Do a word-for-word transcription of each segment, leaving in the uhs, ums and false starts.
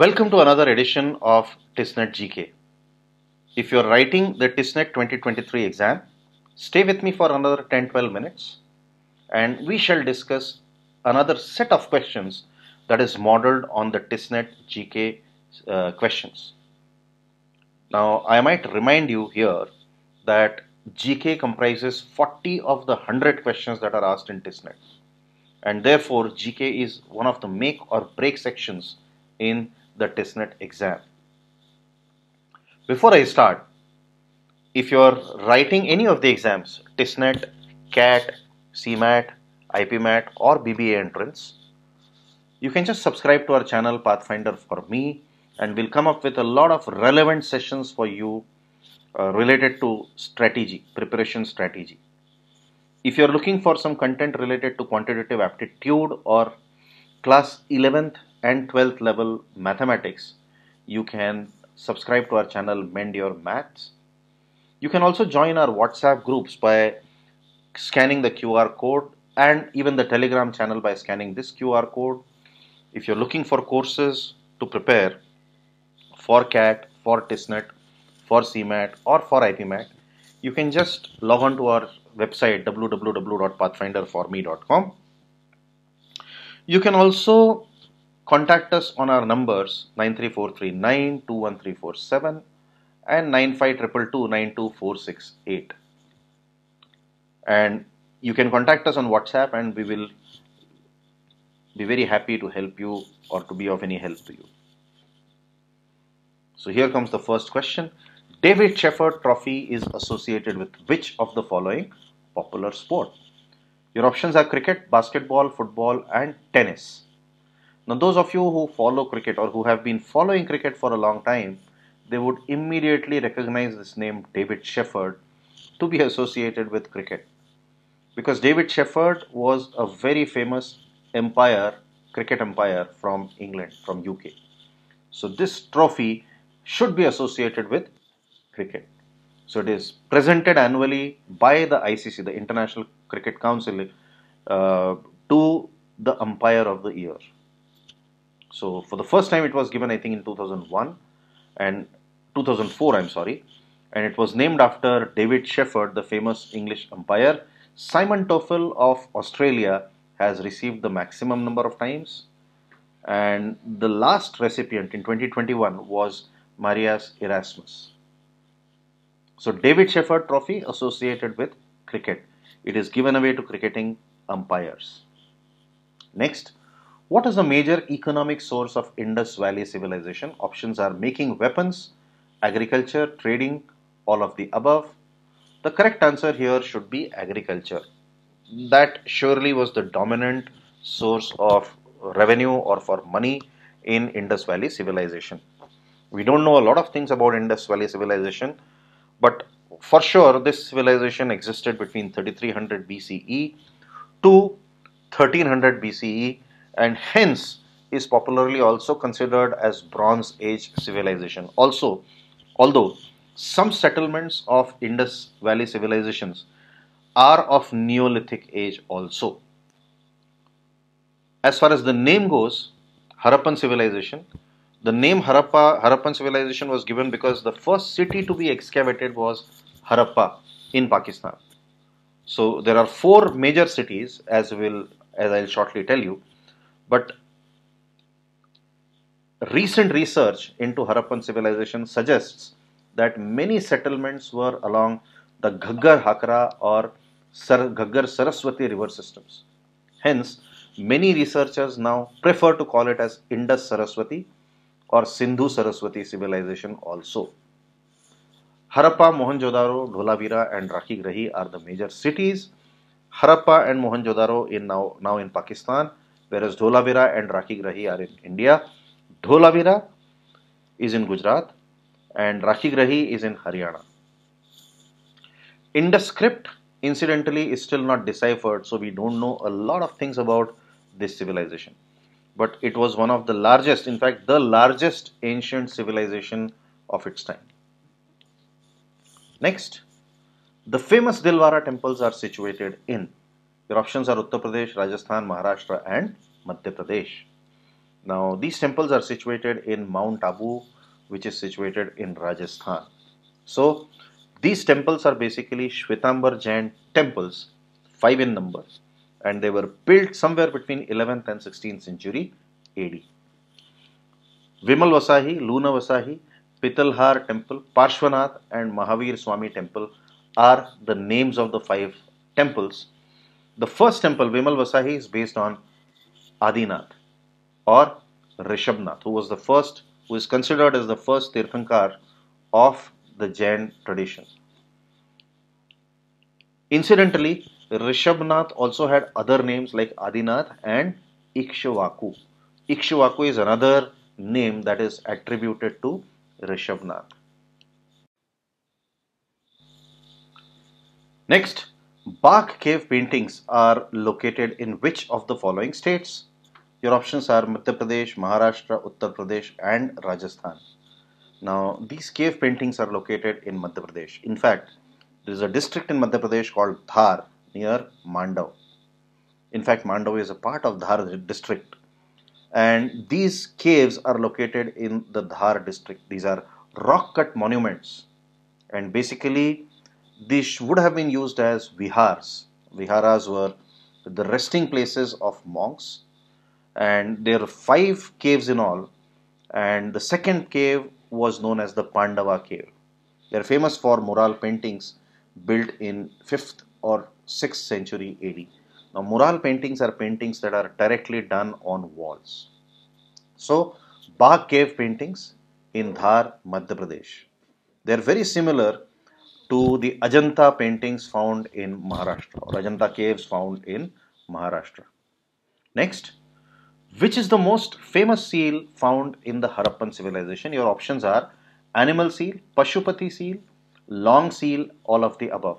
Welcome to another edition of TISSNET G K. If you are writing the TISSNET twenty twenty-three exam, stay with me for another ten to twelve minutes and we shall discuss another set of questions that is modeled on the TISSNET G K uh, questions. Now, I might remind you here that G K comprises forty of the one hundred questions that are asked in TISSNET, and therefore G K is one of the make or break sections in the TISSNET exam. Before I start, if you are writing any of the exams, TISSNET, CAT, C MAT, I P MAT or B B A entrance, you can just subscribe to our channel Pathfinder For Me, and we'll come up with a lot of relevant sessions for you uh, related to strategy, preparation strategy. If you're looking for some content related to quantitative aptitude or class eleventh and twelfth level mathematics, you can subscribe to our channel Mend Your Maths. You can also join our WhatsApp groups by scanning the Q R code, and even the Telegram channel by scanning this Q R code. If you're looking for courses to prepare for CAT, for TISSNET, for C MAT or for I P MAT, you can just log on to our website w w w dot pathfinder for me dot com. You can also contact us on our numbers nine three four three nine two one three four seven and nine five two two two nine two four six eight, and you can contact us on WhatsApp and we will be very happy to help you or to be of any help to you. So here comes the first question. David Shepherd Trophy is associated with which of the following popular sport? Your options are cricket, basketball, football and tennis. Now, those of you who follow cricket or who have been following cricket for a long time, they would immediately recognize this name David Shepherd to be associated with cricket, because David Shepherd was a very famous umpire, cricket umpire from England, from U K. So this trophy should be associated with cricket. So it is presented annually by the I C C, the International Cricket Council, uh, to the umpire of the year. So for the first time it was given, I think, in two thousand one and two thousand four, I'm sorry, and it was named after David Shepherd, the famous English umpire. Simon Tufnell of Australia has received the maximum number of times, and the last recipient in twenty twenty-one was Marias Erasmus. So David Shepherd Trophy associated with cricket. It is given away to cricketing umpires. Next, what is the major economic source of Indus Valley Civilization? Options are making weapons, agriculture, trading, all of the above. The correct answer here should be agriculture. That surely was the dominant source of revenue or for money in Indus Valley Civilization. We don't know a lot of things about Indus Valley Civilization, but for sure this civilization existed between thirty-three hundred B C E to thirteen hundred B C E. And hence is popularly also considered as Bronze Age civilization. Also, although some settlements of Indus Valley civilizations are of Neolithic age also. As far as the name goes, Harappan civilization, the name Harappa, Harappan civilization was given because the first city to be excavated was Harappa in Pakistan. So there are four major cities, as will, as I'll shortly tell you. But recent research into Harappan civilization suggests that many settlements were along the Ghaggar-Hakra or Ghaggar-Saraswati river systems. Hence, many researchers now prefer to call it as Indus Saraswati or Sindhu Saraswati civilization also. Harappa, Mohenjo-daro, Dholavira and Rakhigrahi are the major cities. Harappa and Mohenjo-daro in now, now in Pakistan, whereas Dholavira and Rakhigrahi are in India. Dholavira is in Gujarat and Rakhigrahi is in Haryana. Indus script, incidentally, is still not deciphered, so we don't know a lot of things about this civilization. But it was one of the largest, in fact, the largest ancient civilization of its time. Next, the famous Dilwara temples are situated in. Your options are Uttar Pradesh, Rajasthan, Maharashtra and Madhya Pradesh. Now these temples are situated in Mount Abu, which is situated in Rajasthan. So these temples are basically Shwetamber Jain temples, five in number, and they were built somewhere between eleventh and sixteenth century A D. Vimal Vasahi, Luna Vasahi, Pitalhar temple, Parshvanath and Mahavir Swami temple are the names of the five temples. The first temple, Vimal Vasahi, is based on Adinath or Rishabhnath, who was the first, who is considered as the first Tirthankar of the Jain tradition. Incidentally, Rishabhnath also had other names like Adinath and Ikshvaku. Ikshvaku is another name that is attributed to Rishabhnath. Next, Bagh cave paintings are located in which of the following states? Your options are Madhya Pradesh, Maharashtra, Uttar Pradesh and Rajasthan. Now, these cave paintings are located in Madhya Pradesh. In fact, there is a district in Madhya Pradesh called Dhar near Mandav. In fact, Mandav is a part of Dhar district. And these caves are located in the Dhar district. These are rock-cut monuments. And basically, these would have been used as vihars. Viharas were the resting places of monks. And there are five caves in all. And the second cave was known as the Pandava cave. They are famous for mural paintings built in fifth or sixth century A D. Now, mural paintings are paintings that are directly done on walls. So, Bagh cave paintings in Dhar, Madhya Pradesh. They are very similar to the Ajanta paintings found in Maharashtra, or Ajanta caves found in Maharashtra. Next, which is the most famous seal found in the Harappan civilization? Your options are animal seal, Pashupati seal, long seal, all of the above.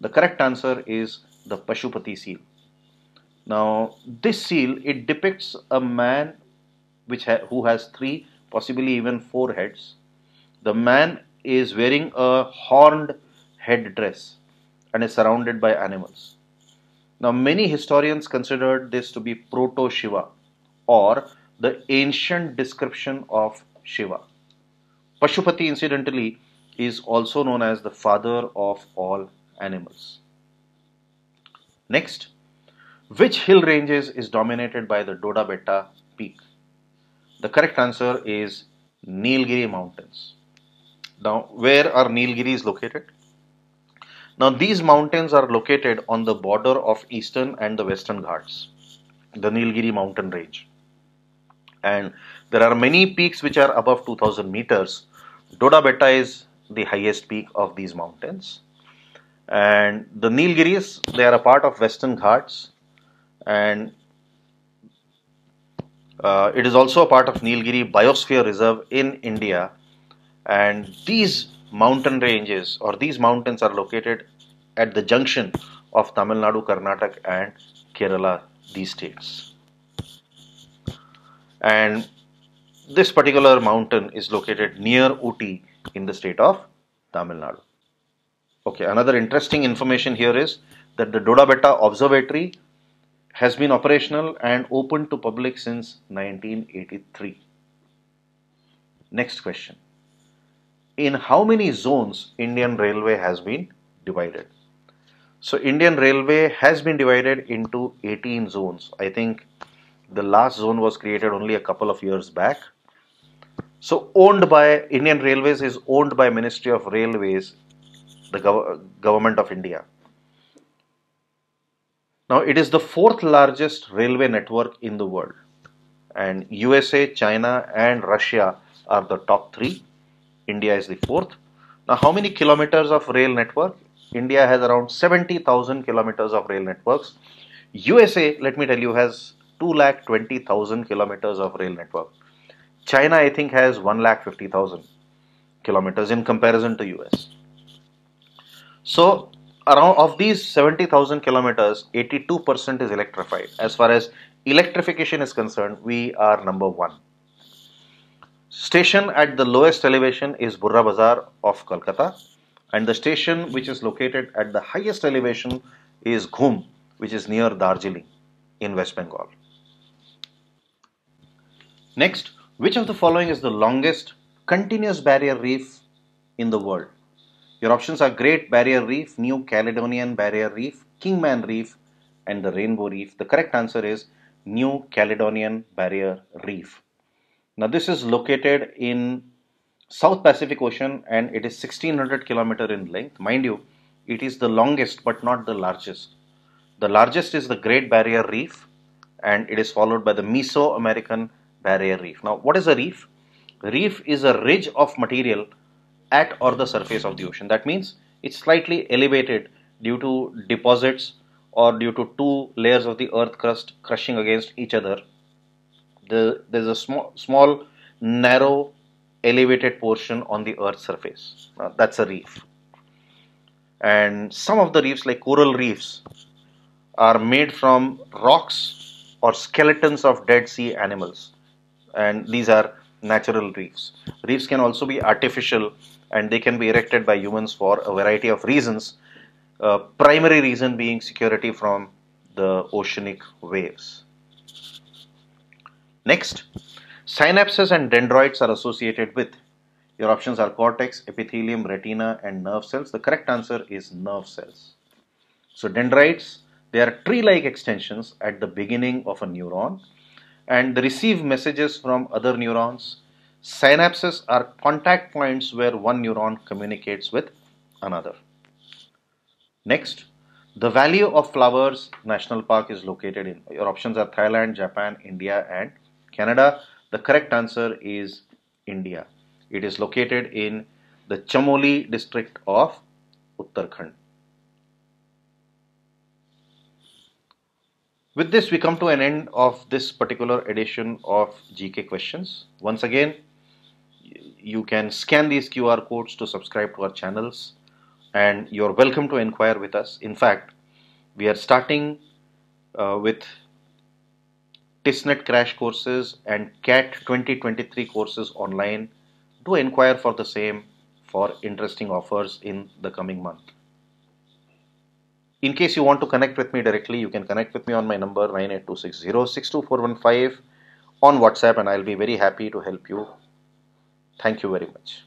The correct answer is the Pashupati seal. Now, this seal, it depicts a man which ha who has three, possibly even four heads. The man is wearing a horned headdress and is surrounded by animals. Now, many historians considered this to be proto-Shiva or the ancient description of Shiva. Pashupati, incidentally, is also known as the father of all animals. Next, which hill ranges is dominated by the Dodabetta peak? The correct answer is Nilgiri mountains. Now, where are Nilgiris located? Now, these mountains are located on the border of Eastern and the Western Ghats, the Nilgiri mountain range. And there are many peaks which are above two thousand meters. Dodabetta is the highest peak of these mountains. And the Nilgiris, they are a part of Western Ghats. And uh, it is also a part of Nilgiri Biosphere Reserve in India. And these mountain ranges or these mountains are located at the junction of Tamil Nadu, Karnataka and Kerala, these states. And this particular mountain is located near Ooty in the state of Tamil Nadu. Okay, another interesting information here is that the Dodabetta Observatory has been operational and open to public since nineteen eighty-three. Next question. In how many zones Indian Railway has been divided? So, Indian Railway has been divided into eighteen zones. I think the last zone was created only a couple of years back. So, owned by Indian Railways is owned by Ministry of Railways, the gov Government of India. Now, it is the fourth largest railway network in the world. And U S A, China and Russia are the top three. India is the fourth. Now, how many kilometers of rail network? India has around seventy thousand kilometers of rail networks. U S A, let me tell you, has two lakh twenty thousand kilometers of rail network. China, I think, has one lakh fifty thousand kilometers in comparison to U S. So, around of these seventy thousand kilometers, eighty-two percent is electrified. As far as electrification is concerned, we are number one. Station at the lowest elevation is Burra Bazar of Kolkata, and the station which is located at the highest elevation is Ghum, which is near Darjeeling in West Bengal. Next, which of the following is the longest continuous barrier reef in the world? Your options are Great Barrier Reef, New Caledonian Barrier Reef, Kingman Reef, and the Rainbow Reef. The correct answer is New Caledonian Barrier Reef. Now, this is located in South Pacific Ocean and it is sixteen hundred kilometers in length. Mind you, it is the longest but not the largest. The largest is the Great Barrier Reef and it is followed by the Mesoamerican Barrier Reef. Now, what is a reef? Reef is a ridge of material at or the surface of the ocean. That means it's slightly elevated due to deposits or due to two layers of the earth crust crushing against each other. The, there's a small, small, narrow, elevated portion on the earth's surface. Now, that's a reef. And some of the reefs, like coral reefs, are made from rocks or skeletons of dead sea animals, and these are natural reefs. Reefs can also be artificial and they can be erected by humans for a variety of reasons, uh, primary reason being security from the oceanic waves. Next, synapses and dendrites are associated with. Your options are cortex, epithelium, retina, and nerve cells. The correct answer is nerve cells. So dendrites, they are tree-like extensions at the beginning of a neuron and they receive messages from other neurons. Synapses are contact points where one neuron communicates with another. Next, the Valley of Flowers National Park is located in. Your options are Thailand, Japan, India, and Canada. The correct answer is India. It is located in the Chamoli district of Uttarakhand. With this, we come to an end of this particular edition of G K questions. Once again, you can scan these Q R codes to subscribe to our channels and you're welcome to inquire with us. In fact, we are starting uh, with TISSNET crash courses and C A T twenty twenty-three courses online. Do inquire for the same for interesting offers in the coming month. In case you want to connect with me directly, you can connect with me on my number nine eight two six zero six two four one five on WhatsApp and I'll be very happy to help you. Thank you very much.